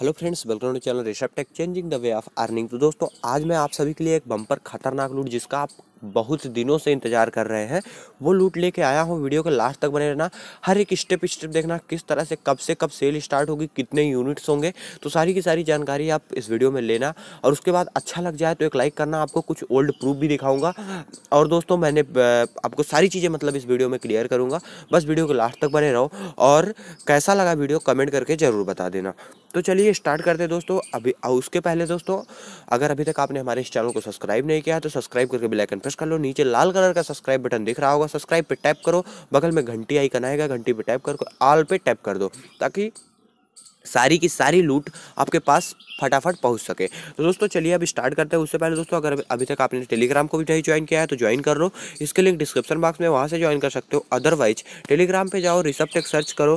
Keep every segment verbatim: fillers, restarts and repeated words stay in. Hello friends, welcome to channel Rishabh tech, changing the way of earning. तो दोस्तों, आज मैं आप सभी के लिए एक बम्पर खतरनाक लूट, जिसका आप बहुत दिनों से इंतजार कर रहे हैं, वो लूट लेके आया हूँ। वीडियो के लास्ट तक बने रहना, हर एक स्टेप स्टेप देखना, किस तरह से कब से कब सेल स्टार्ट होगी, कितने यूनिट्स होंगे, तो सारी की सारी जानकारी आप इस वीडियो में लेना। और उसके बाद अच्छा लग जाए तो एक लाइक करना। आपको कुछ ओल्ड प्रूफ भी दिखाऊंगा और दोस्तों मैंने आपको सारी चीज़ें मतलब इस वीडियो में क्लियर करूँगा। बस वीडियो के लास्ट तक बने रहो और कैसा लगा वीडियो कमेंट करके ज़रूर बता देना। तो चलिए स्टार्ट करते हैं दोस्तों। अभी उसके पहले दोस्तों, अगर अभी तक आपने हमारे इस चैनल को सब्सक्राइब नहीं किया है तो सब्सक्राइब करके बेल आइकन प्रेस कर लो। नीचे लाल कलर का सब्सक्राइब बटन दिख रहा होगा, सब्सक्राइब पे टैप करो। बगल में घंटी आइकन आएगा, घंटी पे टैप करो, ऑल पे टैप कर दो, ताकि सारी की सारी लूट आपके पास फटाफट पहुंच सके। तो दोस्तों चलिए अब स्टार्ट करते हैं। उससे पहले दोस्तों, अगर अभी तक आपने टेलीग्राम को भी नहीं ज्वाइन किया है तो ज्वाइन कर लो। इसके लिंक डिस्क्रिप्शन बॉक्स में, वहां से ज्वाइन कर सकते हो। अदरवाइज टेलीग्राम पे जाओ, ऋषभ टेक सर्च करो,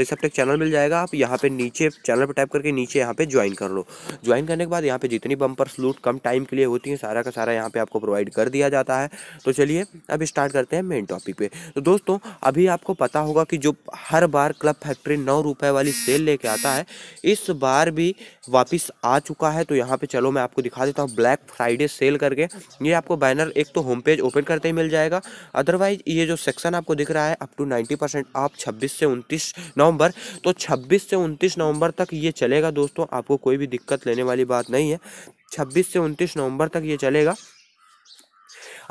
ऋषभ टेक चैनल मिल जाएगा। आप यहाँ पे नीचे चैनल पर टाइप करके नीचे यहाँ पे ज्वाइन कर लो। ज्वाइन करने के बाद यहाँ पे जितनी बम्पर्स लूट कम टाइम के लिए होती है, सारा का सारा यहाँ पे आपको प्रोवाइड कर दिया जाता है। तो चलिए अब स्टार्ट करते हैं मेन टॉपिक पे। तो दोस्तों, अभी आपको पता होगा कि जो हर बार क्लब फैक्ट्री नौ रुपये वाली सेल लेके आता है, इस बार भी वापस आ चुका है। तो यहाँ पे चलो मैं आपको दिखा देता हूँ, ब्लैक फ्राइडे सेल करके ये आपको बैनर एक तो होम पेज ओपन करते ही मिल जाएगा। अदरवाइज ये जो सेक्शन आपको दिख रहा है, अप टू नब्बे परसेंट आप छब्बीस से उनतीस नवंबर, तो छब्बीस से उनतीस नवंबर तक ये चलेगा दोस्तों। आपको कोई भी दिक्कत लेने वाली बात नहीं है, छब्बीस से उनतीस नवंबर तक ये चलेगा।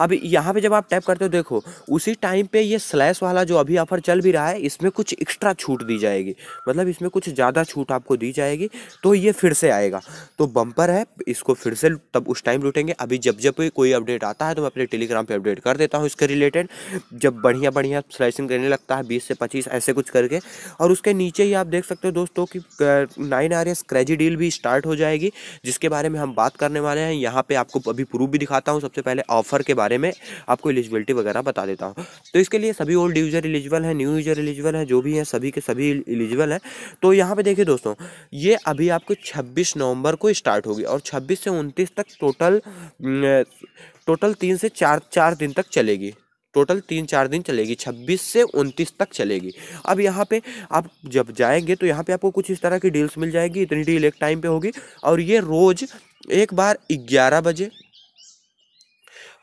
अब यहाँ पे जब आप टैप करते हो, देखो उसी टाइम पे ये स्लैश वाला जो अभी ऑफर चल भी रहा है, इसमें कुछ एक्स्ट्रा छूट दी जाएगी, मतलब इसमें कुछ ज़्यादा छूट आपको दी जाएगी। तो ये फिर से आएगा, तो बम्पर है, इसको फिर से तब उस टाइम लूटेंगे। अभी जब जब कोई अपडेट आता है तो मैं अपने टेलीग्राम पर अपडेट कर देता हूँ इसके रिलेटेड, जब बढ़िया बढ़िया स्लाइसिंग करने लगता है, बीस से पच्चीस ऐसे कुछ करके। और उसके नीचे ही आप देख सकते हो दोस्तों कि nine R S crazy deal भी स्टार्ट हो जाएगी, जिसके बारे में हम बात करने वाले हैं। यहाँ पर आपको अभी प्रूफ भी दिखाता हूँ। सबसे पहले ऑफर के बारे में आपको एलिजिबिलिटी वगैरह बता देता हूं। तो इसके लिए सभी ओल्ड यूजर एलिजिबल है, न्यू यूजर एलिजिबल है, जो भी है सभी के सभी एलिजिबल है। तो यहाँ पे देखिए दोस्तों, ये अभी आपको छब्बीस नवंबर को स्टार्ट होगी और छब्बीस से उनतीस तक टोटल टोटल तीन से चार चार दिन तक चलेगी, टोटल तीन चार दिन चलेगी, छब्बीस से उनतीस तक चलेगी। अब यहाँ पे आप जब जाएंगे तो यहाँ पे आपको कुछ इस तरह की डील्स मिल जाएगी। इतनी डील एक टाइम पे होगी और ये रोज एक बार ग्यारह बजे,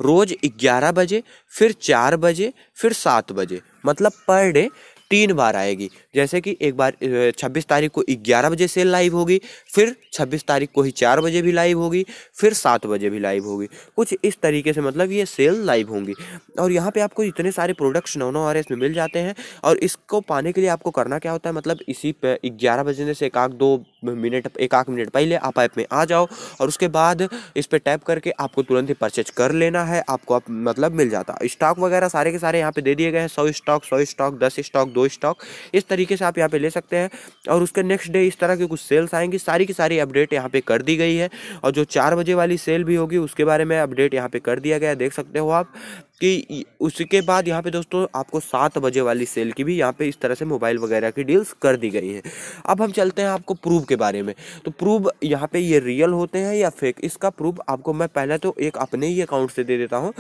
रोज़ ग्यारह बजे, फिर चार बजे, फिर सात बजे, मतलब पर डे तीन बार आएगी। जैसे कि एक बार छब्बीस तारीख को ग्यारह बजे सेल लाइव होगी, फिर छब्बीस तारीख को ही चार बजे भी लाइव होगी, फिर सात बजे भी लाइव होगी। कुछ इस तरीके से मतलब ये सेल लाइव होंगी। और यहाँ पे आपको इतने सारे प्रोडक्ट्स नौ नौ आर एस में मिल जाते हैं। और इसको पाने के लिए आपको करना क्या होता है, मतलब इसी पे ग्यारह बजने से एक आध दो मिनट एक आध मिनट पहले आप ऐप में आ जाओ और उसके बाद इस पर टैप करके आपको तुरंत ही परचेज कर लेना है। आपको आप, मतलब मिल जाता है। स्टॉक वगैरह सारे के सारे यहाँ पे दे दिए गए हैं, सौ स्टॉक सौ स्टॉक, दस स्टॉक, दो स्टॉक, इस तरीके से आप यहाँ पे ले सकते हैं। और उसके नेक्स्ट डे इस तरह की कुछ सेल्स आएंगी, सारी की सारी अपडेट यहाँ पे कर दी गई है। और जो चार बजे वाली सेल भी होगी उसके बारे में अपडेट यहाँ पे कर दिया गया है, देख सकते हो आप कि उसके बाद यहाँ पे दोस्तों आपको सात बजे वाली सेल की भी यहाँ पे इस तरह से मोबाइल वगैरह की डील्स कर दी गई हैं। अब हम चलते हैं आपको प्रूफ के बारे में। तो प्रूफ यहाँ पे ये रियल होते हैं या फेक, इसका प्रूफ आपको मैं पहले तो एक अपने ही अकाउंट से दे देता हूँ,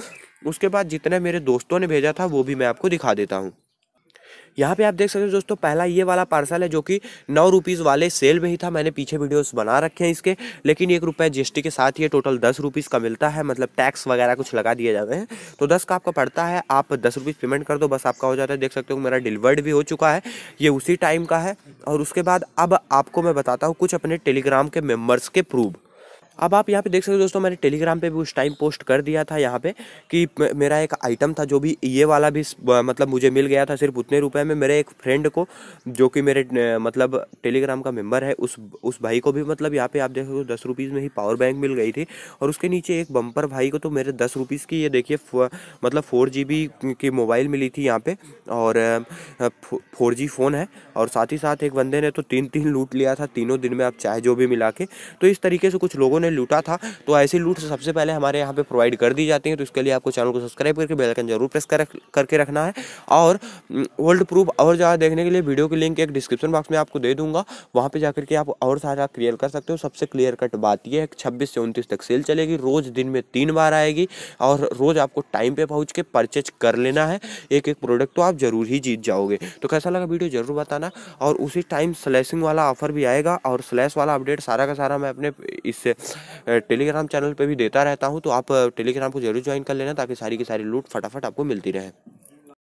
उसके बाद जितने मेरे दोस्तों ने भेजा था वो भी मैं आपको दिखा देता हूँ। यहाँ पे आप देख सकते हो दोस्तों, पहला ये वाला पार्सल है जो कि नौ रुपीज़ वाले सेल में ही था। मैंने पीछे वीडियोस बना रखे हैं इसके, लेकिन एक रुपये जीएसटी के साथ ये टोटल दस रुपीज़ का मिलता है, मतलब टैक्स वगैरह कुछ लगा दिए जाते हैं। तो दस का आपका पड़ता है, आप दस रुपीज़ पेमेंट कर दो, बस आपका हो जाता है। देख सकते हो मेरा डिलीवर्ड भी हो चुका है, ये उसी टाइम का है। और उसके बाद अब आपको मैं बताता हूँ कुछ अपने टेलीग्राम के मेम्बर्स के प्रूफ। अब आप यहाँ पे देख सकते हो दोस्तों, मैंने टेलीग्राम पे भी उस टाइम पोस्ट कर दिया था यहाँ पे कि मेरा एक आइटम था जो भी ये वाला भी मतलब मुझे मिल गया था सिर्फ उतने रुपए में। मेरे एक फ्रेंड को जो कि मेरे मतलब टेलीग्राम का मेंबर है, उस उस भाई को भी मतलब यहाँ पे आप देख सकते हो दस रुपीज़ में ही पावर बैंक मिल गई थी। और उसके नीचे एक बम्पर भाई को तो मेरे दस रुपीज़ की ये देखिए मतलब फोर जी बी की मोबाइल मिली थी यहाँ पर, और फोर जी फ़ोन है। और साथ ही साथ एक बंदे ने तो तीन तीन लूट लिया था तीनों दिन में, आप चाहे जो भी मिला के। तो इस तरीके से कुछ लोगों ने लूटा था। तो ऐसी लूट सबसे पहले हमारे यहाँ पे प्रोवाइड कर दी जाती है। तो इसके लिए आपको चैनल को सब्सक्राइब करके बेल आइकन जरूर प्रेस कर, करके रखना है। और वर्ल्ड प्रूफ और ज़्यादा देखने के लिए वीडियो की लिंक एक डिस्क्रिप्शन बॉक्स में आपको दे दूंगा, वहाँ पे जाकर के आप और सारा क्लियर कर सकते हो। सबसे क्लियर कट बात यह है छब्बीस से उनतीस तक सेल चलेगी, रोज़ दिन में तीन बार आएगी और रोज़ आपको टाइम पे पहुँच के परचेज कर लेना है। एक एक प्रोडक्ट तो आप ज़रूर ही जीत जाओगे। तो कैसा लगा वीडियो ज़रूर बताना। और उसी टाइम स्लैशिंग वाला ऑफर भी आएगा और स्लैश वाला अपडेट सारा का सारा मैं अपने इस टेलीग्राम चैनल पर भी देता रहता हूँ। तो आप टेलीग्राम को जरूर ज्वाइन कर लेना ताकि सारी की सारी लूट फटाफट आपको मिलती रहे।